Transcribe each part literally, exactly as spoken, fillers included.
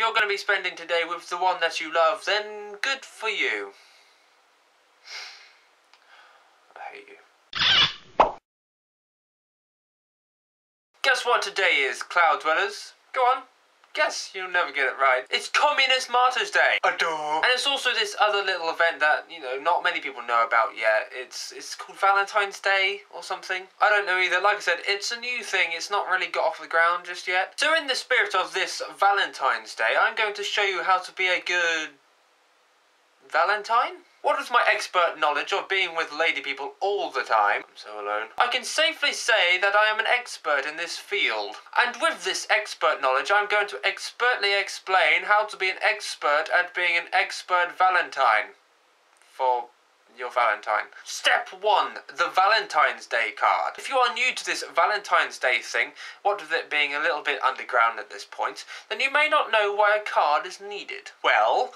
you're going to be spending today with the one that you love, then good for you. I hate you. Guess what today is, Cloud Dwellers? Go on. Guess you'll never get it right. It's Communist Martyrs Day. Adore. And it's also this other little event that, you know, not many people know about yet. It's it's called Valentine's Day or something. I don't know either. Like I said, it's a new thing. It's not really got off the ground just yet. So in the spirit of this Valentine's Day, I'm going to show you how to be a good Valentine? What with my expert knowledge of being with lady people all the time, I'm so alone, I can safely say that I am an expert in this field. And with this expert knowledge, I'm going to expertly explain how to be an expert at being an expert Valentine. For your Valentine. Step one, the Valentine's Day card. If you are new to this Valentine's Day thing, what with it being a little bit underground at this point, then you may not know why a card is needed. Well,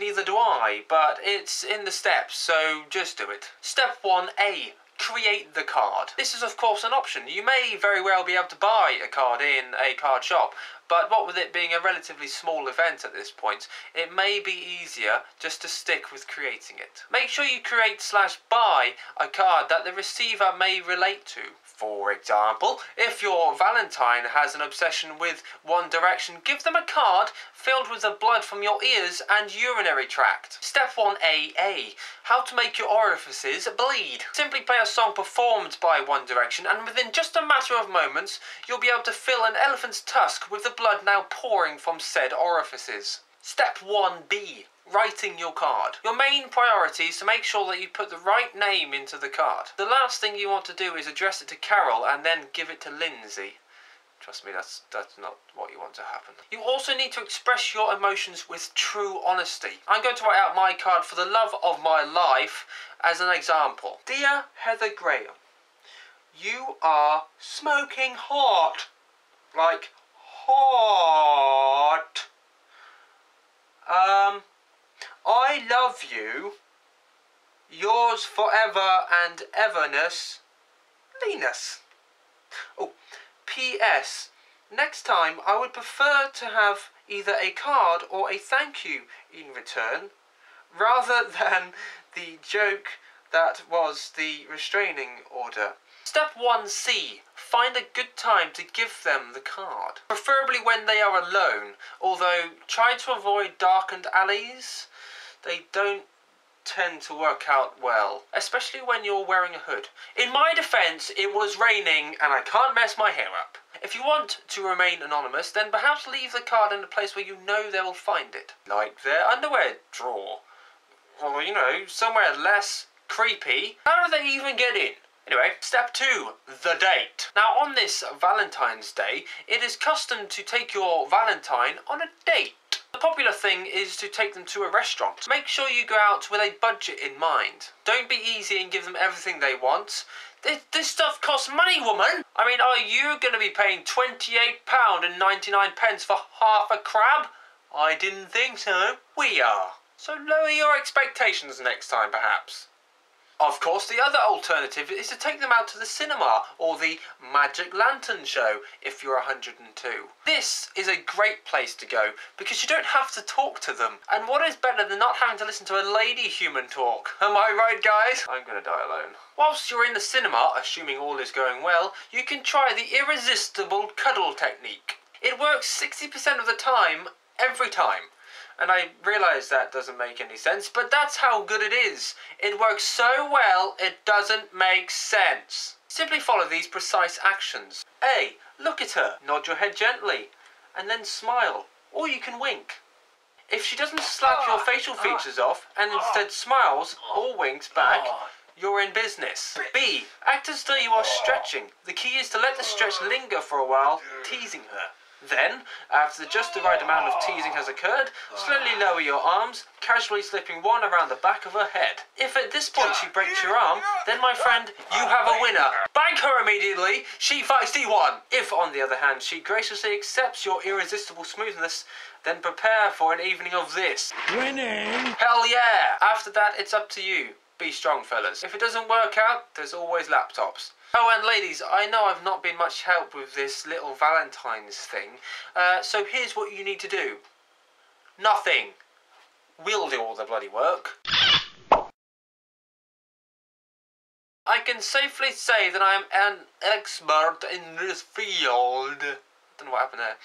neither do I, but it's in the steps, so just do it. Step one A. Create the card. This is of course an option. You may very well be able to buy a card in a card shop, but what with it being a relatively small event at this point, it may be easier just to stick with creating it. Make sure you create slash buy a card that the receiver may relate to. For example, if your Valentine has an obsession with One Direction, give them a card filled with the blood from your ears and urinary tract. Step one A A. How to make your orifices bleed. Simply play a song performed by One Direction and within just a matter of moments, you'll be able to fill an elephant's tusk with the blood now pouring from said orifices. Step one B. Writing your card. Your main priority is to make sure that you put the right name into the card. The last thing you want to do is address it to Carol and then give it to Lindsay. Trust me, that's that's not what you want to happen. You also need to express your emotions with true honesty. I'm going to write out my card for the love of my life as an example. Dear Heather Graham, you are smoking hot. Like, hot. Um... I love you, yours forever and everness, Leeness. Oh, P S Next time I would prefer to have either a card or a thank you in return, rather than the joke that was the restraining order. Step one C. Find a good time to give them the card, preferably when they are alone, although try to avoid darkened alleys. They don't tend to work out well, especially when you're wearing a hood. In my defense, it was raining and I can't mess my hair up. If you want to remain anonymous, then perhaps leave the card in a place where you know they will find it, like their underwear drawer, or, you know, somewhere less creepy. How do they even get in? Anyway, step two, the date. Now on this Valentine's Day, it is custom to take your Valentine on a date. The popular thing is to take them to a restaurant. Make sure you go out with a budget in mind. Don't be easy and give them everything they want. This, this stuff costs money, woman! I mean, are you going to be paying twenty-eight pounds ninety-nine for half a crab? I didn't think so. We are. So lower your expectations next time, perhaps. Of course, the other alternative is to take them out to the cinema or the Magic Lantern Show if you're one hundred and two. This is a great place to go because you don't have to talk to them. And what is better than not having to listen to a lady human talk? Am I right, guys? I'm gonna die alone. Whilst you're in the cinema, assuming all is going well, you can try the irresistible cuddle technique. It works sixty percent of the time, every time. And I realise that doesn't make any sense, but that's how good it is. It works so well, it doesn't make sense. Simply follow these precise actions. A. Look at her. Nod your head gently. And then smile. Or you can wink. If she doesn't slap your facial features off, and instead smiles or winks back, you're in business. B. Act as though you are stretching. The key is to let the stretch linger for a while, teasing her. Then, after just the right amount of teasing has occurred, slowly lower your arms, casually slipping one around the back of her head. If at this point she breaks your arm, then, my friend, you have a winner. Bang her immediately, she feisty won. If, on the other hand, she graciously accepts your irresistible smoothness, then prepare for an evening of this. Winning? Hell yeah! After that, it's up to you. Be strong, fellas. If it doesn't work out, there's always laptops. Oh, and ladies, I know I've not been much help with this little Valentine's thing, uh, so here's what you need to do. Nothing. We'll do all the bloody work. I can safely say that I'm an expert in this field. I don't know what happened there.